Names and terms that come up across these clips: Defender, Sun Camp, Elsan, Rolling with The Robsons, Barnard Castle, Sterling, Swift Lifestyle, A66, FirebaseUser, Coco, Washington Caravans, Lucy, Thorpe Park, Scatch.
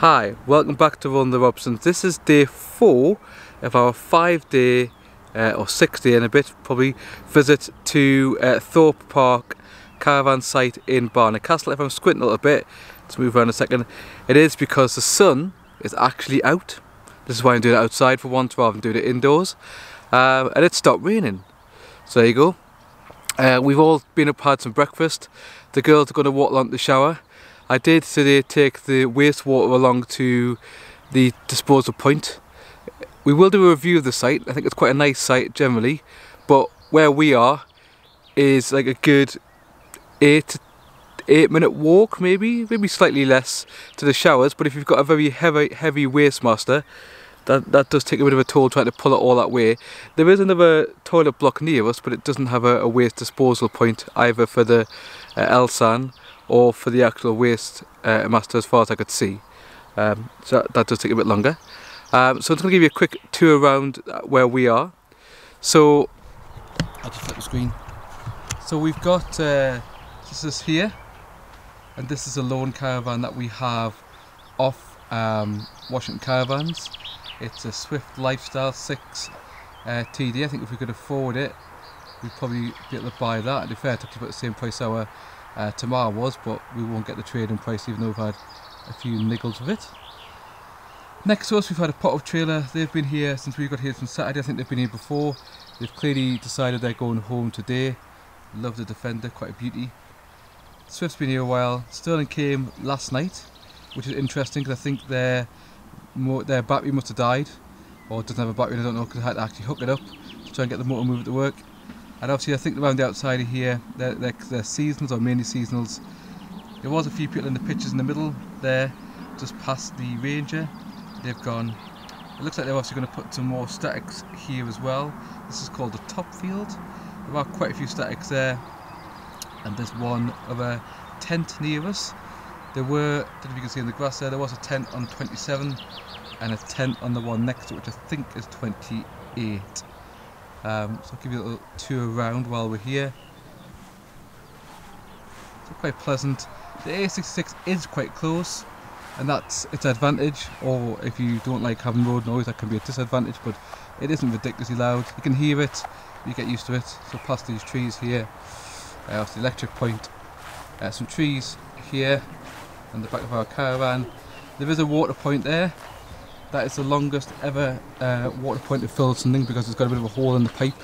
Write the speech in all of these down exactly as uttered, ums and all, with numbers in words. Hi, welcome back to Rolling with The Robsons. This is day four of our five day uh, or six day and a bit probably visit to uh, Thorpe Park caravan site in Barnard Castle. If I'm squinting a little bit, let's move around a second. It is because the sun is actually out. This is why I'm doing it outside for once rather than doing it indoors. Um, and it stopped raining. So there you go. Uh, we've all been up, had some breakfast. The girls are going to walk along to the shower. I did today take the wastewater along to the disposal point. We will do a review of the site. I think it's quite a nice site generally, but where we are is like a good eight, eight minute walk maybe, maybe slightly less to the showers, but if you've got a very heavy, heavy wastemaster, that, that does take a bit of a toll trying to pull it all that way. There is another toilet block near us, but it doesn't have a, a waste disposal point either for the uh, Elsan or for the actual waste uh, master as far as I could see. Um, so that does take a bit longer. Um, so I'm just going to give you a quick tour around where we are. So, I'll just flip the screen. So we've got, uh, this is here, and this is a loan caravan that we have off um, Washington Caravans. It's a Swift Lifestyle six uh, T D. I think if we could afford it, we'd probably be able to buy that. To be fair, it's about the same price our Uh, tomorrow was, but we won't get the trading price even though we've had a few niggles with it. Next to us we've had a pot of trailer. They've been here since we got here from Saturday. I think they've been here before. They've clearly decided they're going home today. Love the Defender, quite a beauty. Swift's been here a while. Sterling came last night, which is interesting because I think their, their battery must have died or doesn't have a battery, I don't know, because I had to actually hook it up to try and get the motor moving to work. And obviously I think around the outside of here, they're, they're, they're seasonals or mainly seasonals. There was a few people in the pictures in the middle there, just past the Ranger. They've gone, it looks like they're also going to put some more statics here as well. This is called the top field. There are quite a few statics there. And there's one other tent near us. There were, I don't know if you can see in the grass there, there was a tent on twenty-seven and a tent on the one next to it, which I think is twenty-eight. Um, so I'll give you a little tour around while we're here. So quite pleasant. The A sixty-six is quite close, and that's its advantage, or if you don't like having road noise that can be a disadvantage, but it isn't ridiculously loud. You can hear it, you get used to it. So past these trees here, uh, the electric point, uh, some trees here on the back of our caravan. There is a water point there. That is the longest ever uh, water point to fill something because it's got a bit of a hole in the pipe.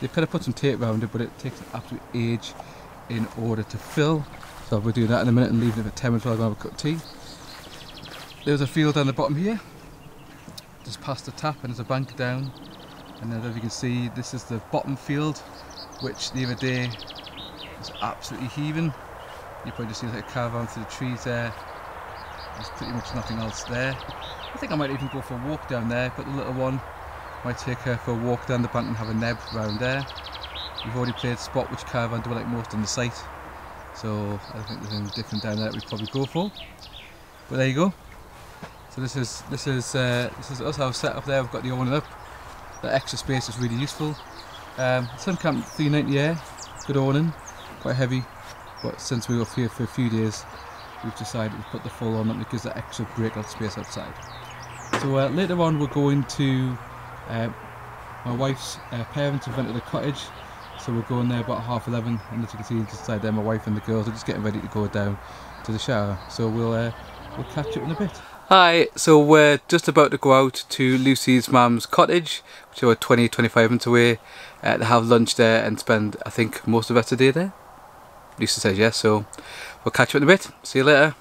They've kind of put some tape around it, but it takes an absolute age in order to fill. So we'll do that in a minute and leave it for ten minutes while I go have a cup of tea. There's a field down the bottom here, just past the tap, and there's a bank down. And then as you can see, this is the bottom field, which the other day was absolutely heaving. You probably just see like a caravan through the trees there. There's pretty much nothing else there. I think I might even go for a walk down there, but the little one might take her for a walk down the bank and have a neb round there. We've already played spot, which caravan do I like most on the site, so I don't think there's anything different down there that we'd probably go for. But there you go. So this is this is uh, this is us, our set up there. We've got the old one up. That extra space is really useful. Um, Sun Camp three ninety air, good awning, quite heavy, but since we were up here for a few days, we've decided to put the full on up because that extra breakout space outside. So uh, later on we're going to, uh, my wife's uh, parents have rented a cottage, so we're going there about half eleven, and as you can see inside there my wife and the girls are just getting ready to go down to the shower, so we'll, uh, we'll catch up in a bit. Hi, so we're just about to go out to Lucy's mum's cottage, which are twenty to twenty-five minutes away, uh, to have lunch there and spend I think most of the rest of the day there. Lucy says yes, so we'll catch up in a bit. See you later.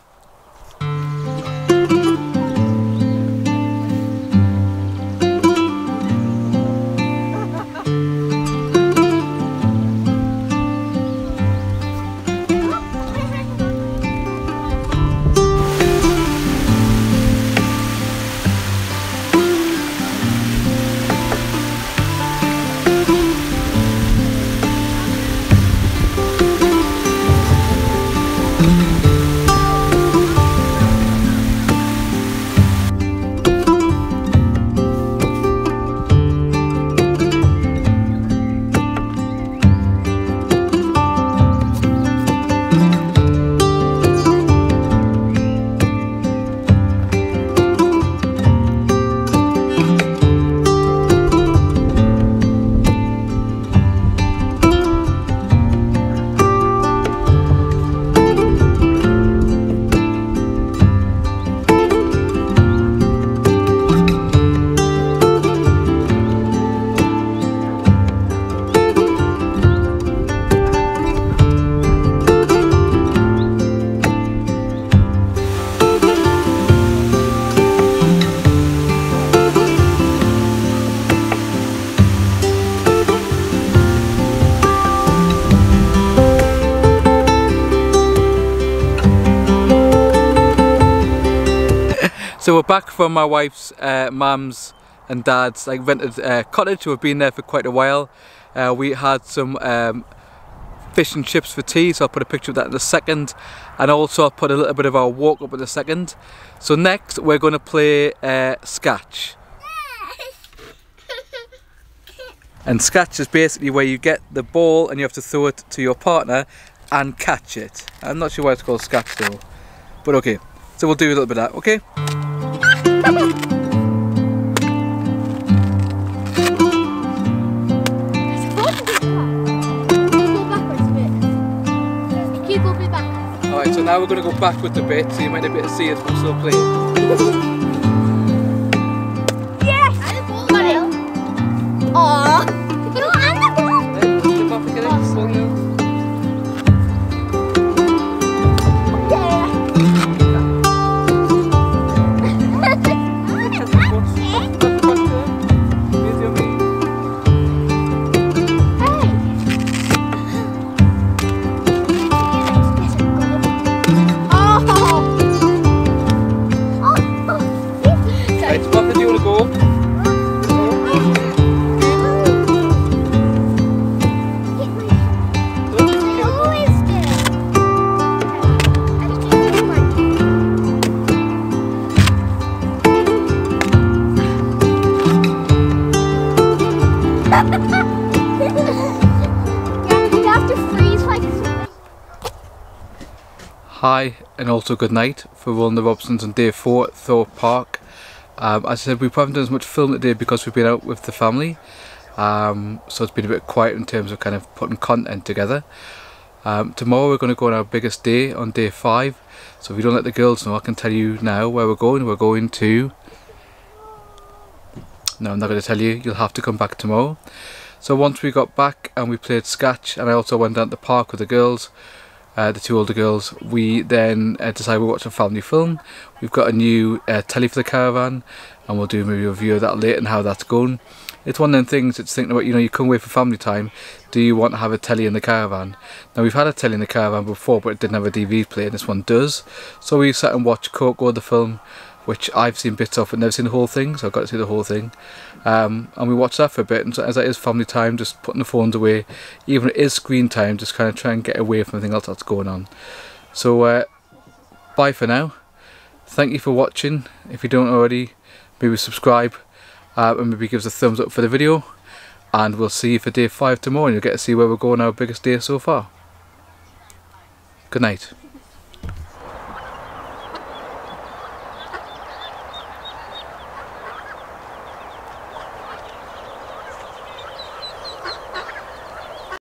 So we're back from my wife's uh, mum's and dad's like rented uh, cottage. We've been there for quite a while. Uh, we had some um, fish and chips for tea, so I'll put a picture of that in a second, and also I'll put a little bit of our walk up in a second. So next we're going to play uh, Scatch. And Scatch is basically where you get the ball and you have to throw it to your partner and catch it. I'm not sure why it's called Scatch though, but okay, so we'll do a little bit of that, okay? Alright, so now we're going to go back with the bit, so you might not be able to see it, but I'm still playing. Aww. No, I'm the ball. Right, Papa, do you want to go? Hi and also good night for Rolling with The Robsons on day four at Thorpe Park. Um, as I said, we haven't done as much filming today because we've been out with the family, um, so it's been a bit quiet in terms of kind of putting content together. Um, tomorrow we're going to go on our biggest day on day five, so if you don't let the girls know I can tell you now where we're going. We're going to... No, I'm not going to tell you, you'll have to come back tomorrow. So once we got back and we played Scatch and I also went down to the park with the girls, Uh, the two older girls, we then uh, decided we'll watch a family film. We've got a new uh, telly for the caravan and we'll do maybe a review of that later and how that's going. It's one of them things, it's thinking about, you know, you come away for family time, do you want to have a telly in the caravan? Now we've had a telly in the caravan before but it didn't have a D V D player and this one does. So we sat and watched Coco, the film, which I've seen bits of but never seen the whole thing, so I've got to see the whole thing. Um, and we watched that for a bit, and so as that is family time, just putting the phones away, even if it is screen time, just kind of try and get away from everything else that's going on. So uh, bye for now, thank you for watching. If you don't already, maybe subscribe uh, and maybe give us a thumbs up for the video, and we'll see you for day five tomorrow and you'll get to see where we're going, our biggest day so far. Good night.